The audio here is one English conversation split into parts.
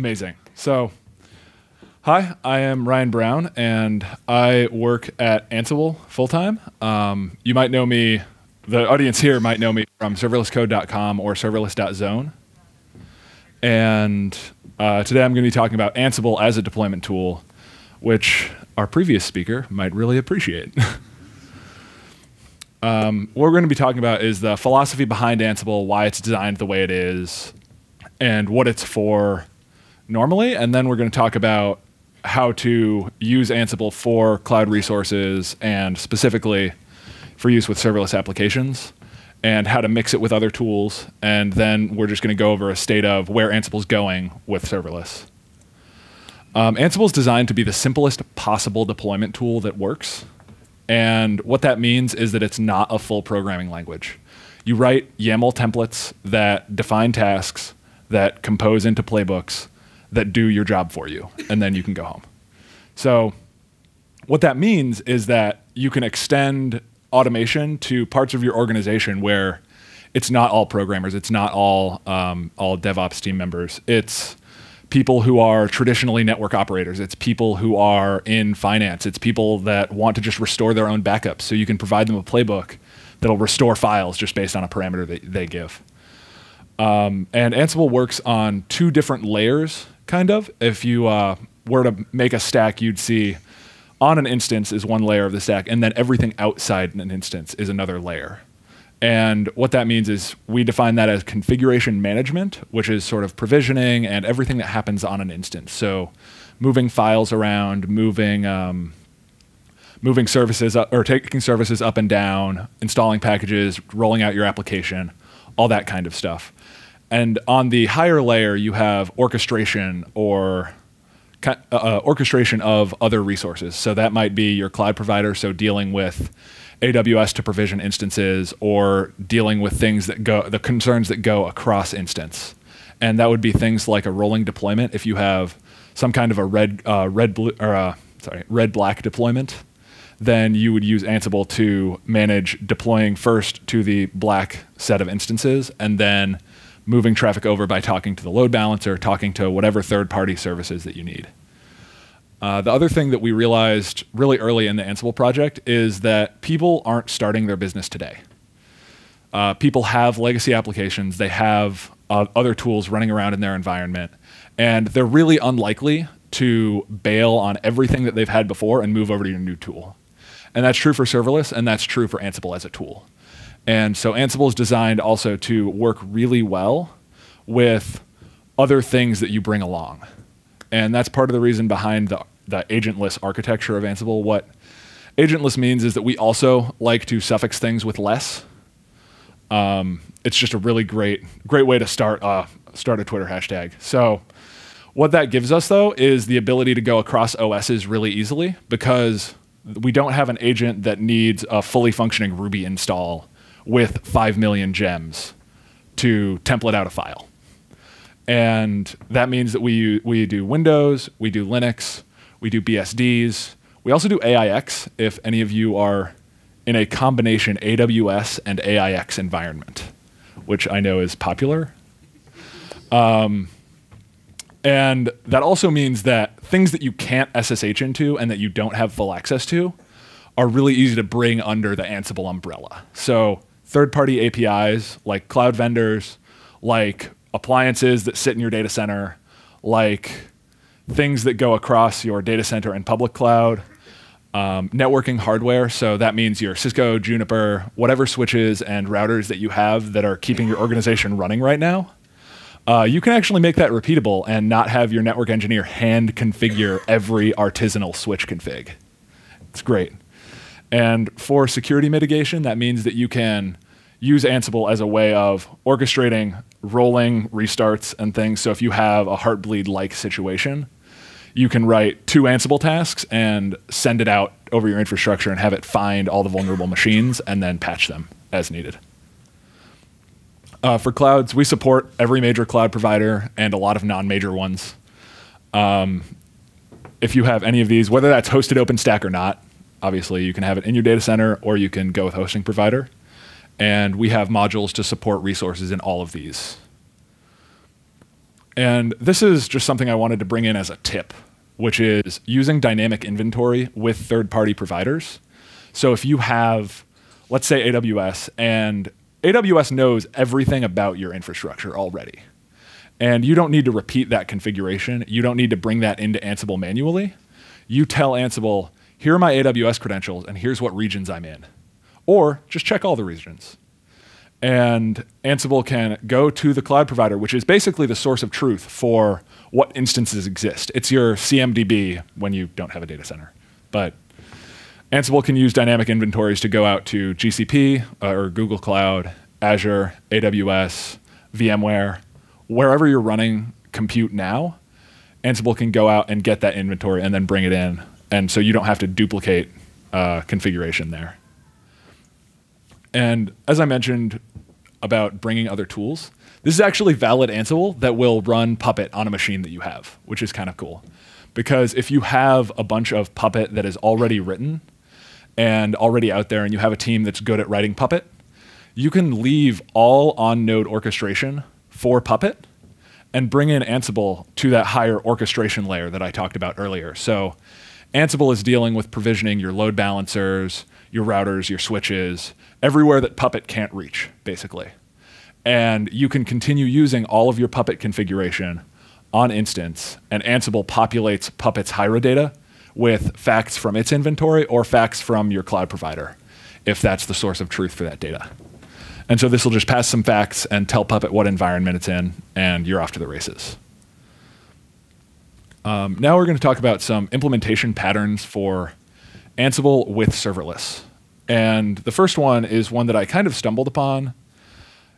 Amazing. So, hi, I am Ryan Brown, and I work at Ansible full-time. You might know me, the audience here might know me from serverlesscode.com or serverless.zone. And today I'm going to be talking about Ansible as a deployment tool, which our previous speaker might really appreciate. What we're going to be talking about is the philosophy behind Ansible, why it's designed the way it is, and what it's for normally. And then we're going to talk about how to use Ansible for cloud resources and specifically for use with serverless applications and how to mix it with other tools. And then we're just going to go over a state of where Ansible's going with serverless. Ansible's designed to be the simplest possible deployment tool that works. And what that means is that it's not a full programming language. You write YAML templates that define tasks, that compose into playbooks, that do your job for you, and then you can go home. So what that means is that you can extend automation to parts of your organization where it's not all programmers, it's not all DevOps team members. It's people who are traditionally network operators. It's people who are in finance. It's people that want to just restore their own backups. So you can provide them a playbook that'll restore files just based on a parameter that they give. And Ansible works on two different layers, kind of. If you were to make a stack, you'd see on an instance is one layer of the stack, and then everything outside an instance is another layer. And what that means is we define that as configuration management, which is sort of provisioning and everything that happens on an instance. So moving files around, moving services up, or taking services up and down, installing packages, rolling out your application, all that kind of stuff. And on the higher layer, you have orchestration or orchestration of other resources. So that might be your cloud provider, so dealing with AWS to provision instances or dealing with things that go, the concerns that go across instance. And that would be things like a rolling deployment if you have some kind of a red-black deployment, then you would use Ansible to manage deploying first to the black set of instances and then moving traffic over by talking to the load balancer, talking to whatever third-party services that you need. The other thing that we realized really early in the Ansible project is that people aren't starting their business today. People have legacy applications, they have other tools running around in their environment, and they're really unlikely to bail on everything that they've had before and move over to your new tool. And that's true for serverless, and that's true for Ansible as a tool. And so Ansible is designed also to work really well with other things that you bring along. And that's part of the reason behind the agentless architecture of Ansible. What agentless means is that we also like to suffix things with less. It's just a really great way to start a Twitter hashtag. So what that gives us, though, is the ability to go across OSs really easily because we don't have an agent that needs a fully functioning Ruby install with 5 million gems to template out a file. And that means that we do Windows, we do Linux, we do BSDs. We also do AIX if any of you are in a combination AWS and AIX environment, which I know is popular. And that also means that things that you can't SSH into and that you don't have full access to are really easy to bring under the Ansible umbrella. So third-party APIs like cloud vendors, like appliances that sit in your data center, like things that go across your data center and public cloud, networking hardware. So that means your Cisco, Juniper, whatever switches and routers that you have that are keeping your organization running right now. You can actually make that repeatable and not have your network engineer hand configure every artisanal switch config. It's great. And for security mitigation, that means that you can use Ansible as a way of orchestrating rolling restarts and things. So if you have a Heartbleed-like situation, you can write 2 Ansible tasks and send it out over your infrastructure and have it find all the vulnerable machines and then patch them as needed. For clouds, we support every major cloud provider and a lot of non-major ones. If you have any of these, whether that's hosted OpenStack or not, obviously you can have it in your data center or you can go with hosting provider. And we have modules to support resources in all of these. And this is just something I wanted to bring in as a tip, which is using dynamic inventory with third-party providers. So if you have, let's say AWS, and AWS knows everything about your infrastructure already, and you don't need to repeat that configuration. You don't need to bring that into Ansible manually. You tell Ansible, here are my AWS credentials, and here's what regions I'm in. Or just check all the regions. And Ansible can go to the cloud provider, which is basically the source of truth for what instances exist. It's your CMDB when you don't have a data center. But Ansible can use dynamic inventories to go out to GCP or Google Cloud, Azure, AWS, VMware, wherever you're running compute now. Ansible can go out and get that inventory and then bring it in. And so you don't have to duplicate configuration there. And as I mentioned about bringing other tools, this is actually valid Ansible that will run Puppet on a machine that you have, which is kind of cool. Because if you have a bunch of Puppet that is already written and already out there, and you have a team that's good at writing Puppet, you can leave all on-node orchestration for Puppet and bring in Ansible to that higher orchestration layer that I talked about earlier. So Ansible is dealing with provisioning your load balancers, your routers, your switches, everywhere that Puppet can't reach, basically. And you can continue using all of your Puppet configuration on instance, and Ansible populates Puppet's hiera data with facts from its inventory or facts from your cloud provider, if that's the source of truth for that data. And so this will just pass some facts and tell Puppet what environment it's in, and you're off to the races. Now we're going to talk about some implementation patterns for Ansible with serverless. And the first one is one that I kind of stumbled upon,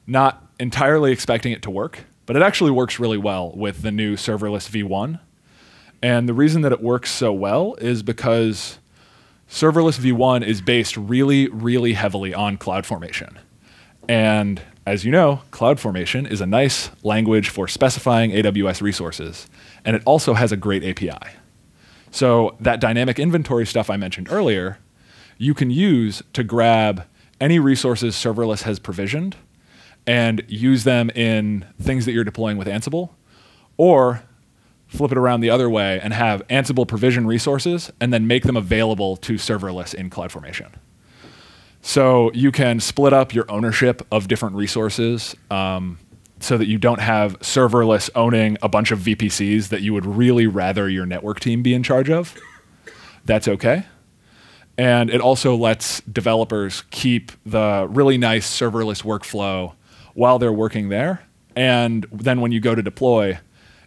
not entirely expecting it to work, but it actually works really well with the new serverless v1. And the reason that it works so well is because serverless v1 is based really, really heavily on CloudFormation. And as you know, CloudFormation is a nice language for specifying AWS resources, and it also has a great API. So that dynamic inventory stuff I mentioned earlier, you can use to grab any resources serverless has provisioned and use them in things that you're deploying with Ansible, or flip it around the other way and have Ansible provision resources and then make them available to serverless in CloudFormation. So you can split up your ownership of different resources so that you don't have serverless owning a bunch of VPCs that you would really rather your network team be in charge of. That's okay. And it also lets developers keep the really nice serverless workflow while they're working there. And then when you go to deploy,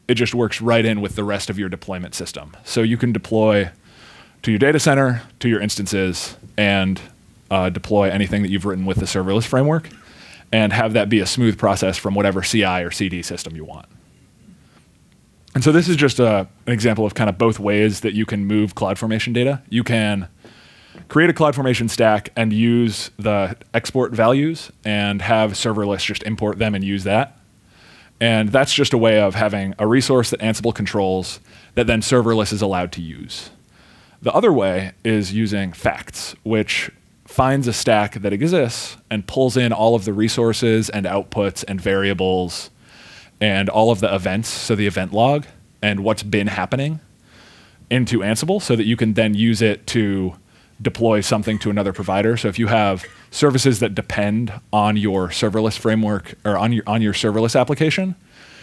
it just works right in with the rest of your deployment system. So you can deploy to your data center, to your instances, and deploy anything that you've written with the serverless framework and have that be a smooth process from whatever CI or CD system you want. And so this is just an example of kind of both ways that you can move CloudFormation data. You can create a CloudFormation stack and use the export values and have serverless just import them and use that. And that's just a way of having a resource that Ansible controls that then serverless is allowed to use. The other way is using facts, which finds a stack that exists and pulls in all of the resources and outputs and variables and all of the events, so the event log and what's been happening into Ansible so that you can then use it to deploy something to another provider. So if you have services that depend on your serverless framework or on your serverless application,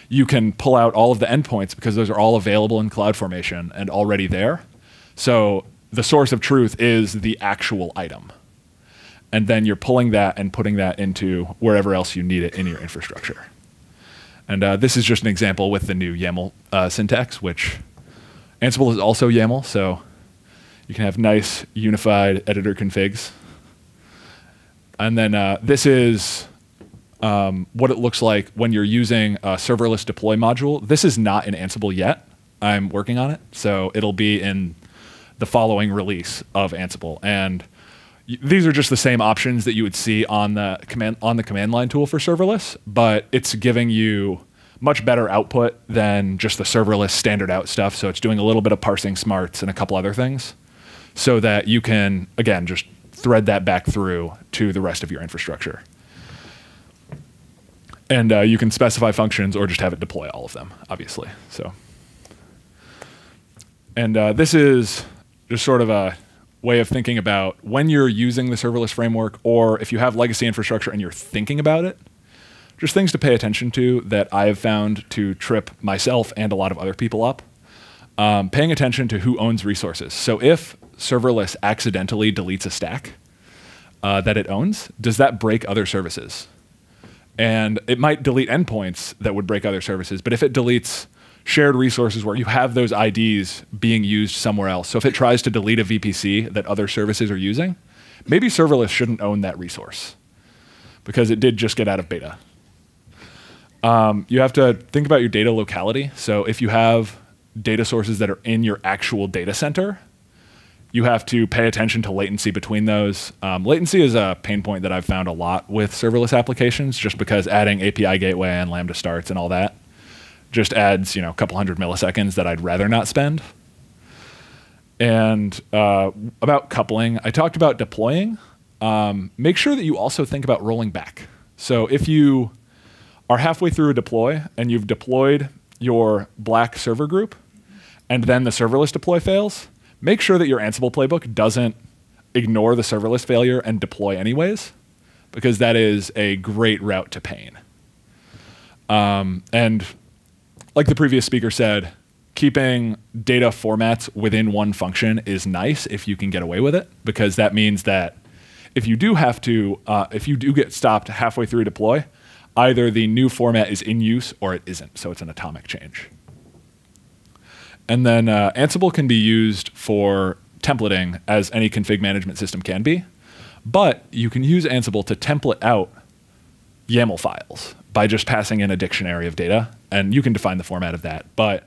you can pull out all of the endpoints because those are all available in CloudFormation and already there. So the source of truth is the actual item. And then you're pulling that and putting that into wherever else you need it in your infrastructure. And this is just an example with the new YAML syntax, which Ansible is also YAML, so you can have nice unified editor configs. And then this is what it looks like when you're using a serverless deploy module. This is not in Ansible yet. I'm working on it, so it'll be in the following release of Ansible. And these are just the same options that you would see on the command line tool for serverless, but it's giving you much better output than just the serverless standard out stuff. So it's doing a little bit of parsing smarts and a couple other things so that you can, again, just thread that back through to the rest of your infrastructure. And you can specify functions or just have it deploy all of them, obviously. So, and this is just sort of a way of thinking about when you're using the serverless framework, or if you have legacy infrastructure and you're thinking about it, just things to pay attention to that I have found to trip myself and a lot of other people up. Paying attention to who owns resources. So if serverless accidentally deletes a stack that it owns, does that break other services? And it might delete endpoints that would break other services, but if it deletes shared resources where you have those IDs being used somewhere else, so if it tries to delete a VPC that other services are using, maybe serverless shouldn't own that resource because it did just get out of beta. You have to think about your data locality. So if you have data sources that are in your actual data center, you have to pay attention to latency between those. Latency is a pain point that I've found a lot with serverless applications, just because adding API gateway and Lambda starts and all that just adds, you know, a couple hundred milliseconds that I'd rather not spend. And about coupling, I talked about deploying. Make sure that you also think about rolling back. So if you are halfway through a deploy and you've deployed your black server group, and then the serverless deploy fails, make sure that your Ansible playbook doesn't ignore the serverless failure and deploy anyways, because that is a great route to pain. And like the previous speaker said, keeping data formats within one function is nice if you can get away with it, because that means that if you do have to, if you do get stopped halfway through deploy, either the new format is in use or it isn't, so it's an atomic change. And then Ansible can be used for templating, as any config management system can be, but you can use Ansible to template out YAML files by just passing in a dictionary of data, and you can define the format of that. But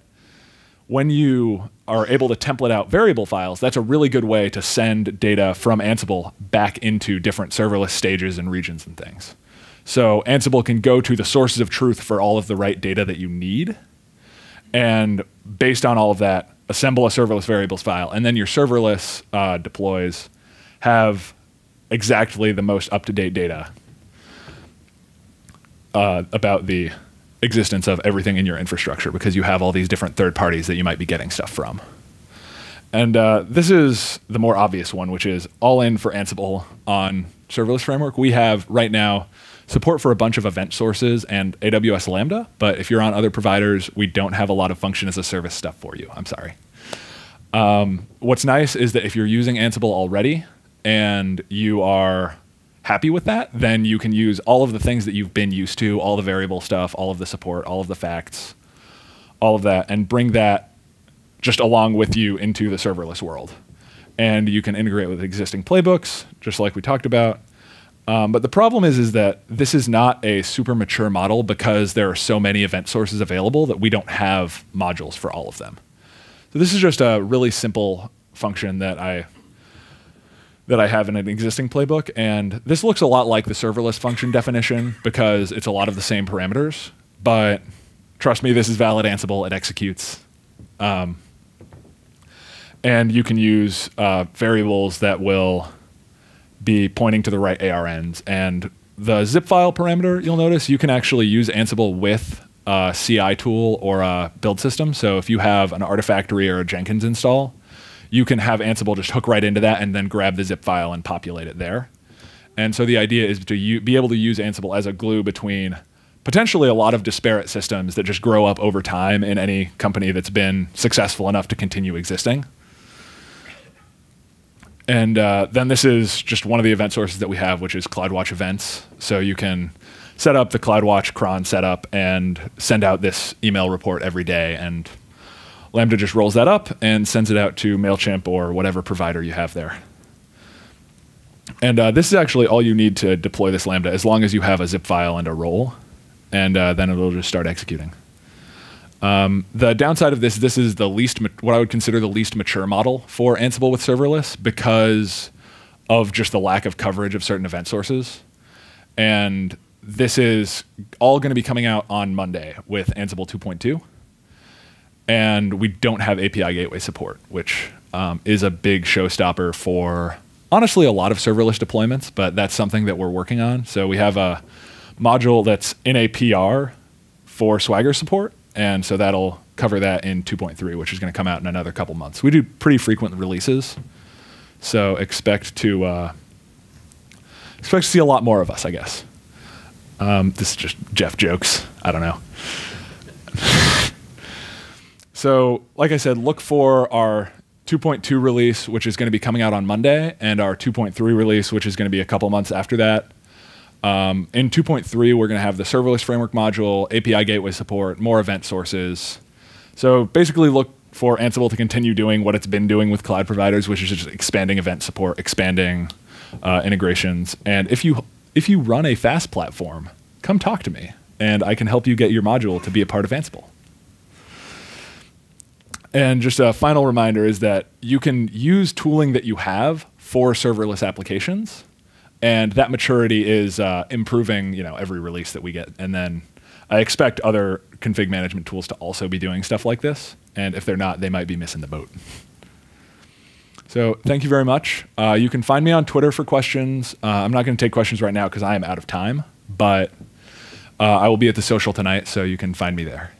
when you are able to template out variable files, that's a really good way to send data from Ansible back into different serverless stages and regions and things. So Ansible can go to the sources of truth for all of the right data that you need, and based on all of that, assemble a serverless variables file, and then your serverless deploys have exactly the most up-to-date data about the existence of everything in your infrastructure, because you have all these different third parties that you might be getting stuff from. And this is the more obvious one, which is all in for Ansible on serverless framework. We have right now support for a bunch of event sources and AWS Lambda, but if you're on other providers, we don't have a lot of function as a service stuff for you. I'm sorry. What's nice is that if you're using Ansible already and you are happy with that, then you can use all of the things that you've been used to, all the variable stuff, all of the support, all of the facts, all of that, and bring that just along with you into the serverless world. And you can integrate with existing playbooks, just like we talked about. But the problem is that this is not a super mature model, because there are so many event sources available that we don't have modules for all of them. So this is just a really simple function that I have in an existing playbook. And this looks a lot like the serverless function definition, because it's a lot of the same parameters. But trust me, this is valid Ansible. It executes. And you can use variables that will be pointing to the right ARNs. And the zip file parameter, you'll notice, you can actually use Ansible with a CI tool or a build system. So if you have an Artifactory or a Jenkins install, you can have Ansible just hook right into that and then grab the zip file and populate it there. And so the idea is to be able to use Ansible as a glue between potentially a lot of disparate systems that just grow up over time in any company that's been successful enough to continue existing. And then this is just one of the event sources that we have, which is CloudWatch events. So you can set up the CloudWatch cron setup and send out this email report every day. And Lambda just rolls that up and sends it out to MailChimp or whatever provider you have there. And this is actually all you need to deploy this Lambda, as long as you have a zip file and a role. And then it'll just start executing. The downside of this is the least, what I would consider the least mature model for Ansible with serverless, because of just the lack of coverage of certain event sources. And this is all going to be coming out on Monday with Ansible 2.2. And we don't have API gateway support, which is a big showstopper for honestly a lot of serverless deployments, but that's something that we're working on. So we have a module that's in a PR for Swagger support. And so that'll cover that in 2.3, which is going to come out in another couple months. We do pretty frequent releases. So expect to see a lot more of us, I guess. This is just Jeff jokes. I don't know. So like I said, look for our 2.2 release, which is going to be coming out on Monday, and our 2.3 release, which is going to be a couple months after that. In 2.3, we're going to have the serverless framework module, API gateway support, more event sources. So basically look for Ansible to continue doing what it's been doing with cloud providers, which is just expanding event support, expanding integrations. And if you run a fast platform, come talk to me, and I can help you get your module to be a part of Ansible. And just a final reminder is that you can use tooling that you have for serverless applications, and that maturity is improving, every release that we get. And then I expect other config management tools to also be doing stuff like this, and if they're not, they might be missing the boat. So thank you very much. You can find me on Twitter for questions. I'm not going to take questions right now because I am out of time, but I will be at the social tonight, so you can find me there.